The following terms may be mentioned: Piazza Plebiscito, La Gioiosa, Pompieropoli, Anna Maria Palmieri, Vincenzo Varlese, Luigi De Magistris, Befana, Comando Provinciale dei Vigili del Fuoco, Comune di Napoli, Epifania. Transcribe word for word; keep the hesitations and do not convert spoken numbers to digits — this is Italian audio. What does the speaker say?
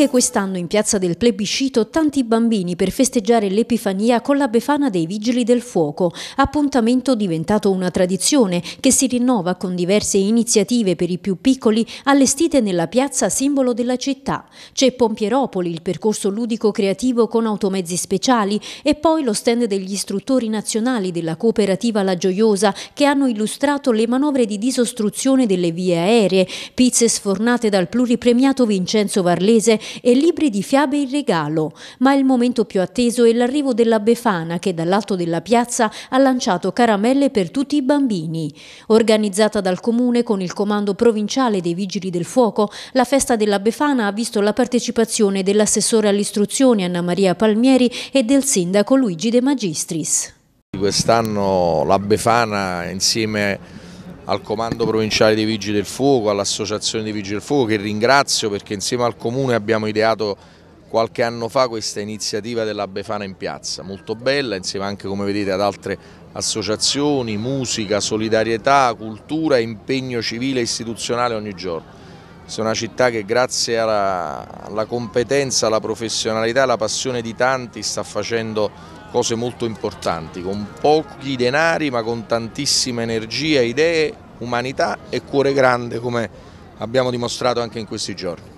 Anche quest'anno in Piazza del Plebiscito tanti bambini per festeggiare l'Epifania con la Befana dei Vigili del Fuoco, appuntamento diventato una tradizione che si rinnova con diverse iniziative per i più piccoli allestite nella piazza simbolo della città. C'è Pompieropoli, il percorso ludico creativo con automezzi speciali e poi lo stand degli istruttori nazionali della cooperativa La Gioiosa che hanno illustrato le manovre di disostruzione delle vie aeree, pizze sfornate dal pluripremiato Vincenzo Varlese e libri di fiabe in regalo. Ma il momento più atteso è l'arrivo della Befana che dall'alto della piazza ha lanciato caramelle per tutti i bambini. Organizzata dal Comune con il Comando Provinciale dei Vigili del Fuoco, la festa della Befana ha visto la partecipazione dell'assessore all'istruzione Anna Maria Palmieri e del sindaco Luigi De Magistris. Quest'anno la Befana insieme al Comando Provinciale dei Vigili del Fuoco, all'Associazione dei Vigili del Fuoco, che ringrazio perché insieme al Comune abbiamo ideato qualche anno fa questa iniziativa della Befana in piazza, molto bella, insieme anche come vedete ad altre associazioni, musica, solidarietà, cultura e impegno civile e istituzionale ogni giorno. Questa è una città che grazie alla, alla competenza, alla professionalità e alla passione di tanti sta facendo cose molto importanti, con pochi denari ma con tantissima energia, idee, umanità e cuore grande come abbiamo dimostrato anche in questi giorni.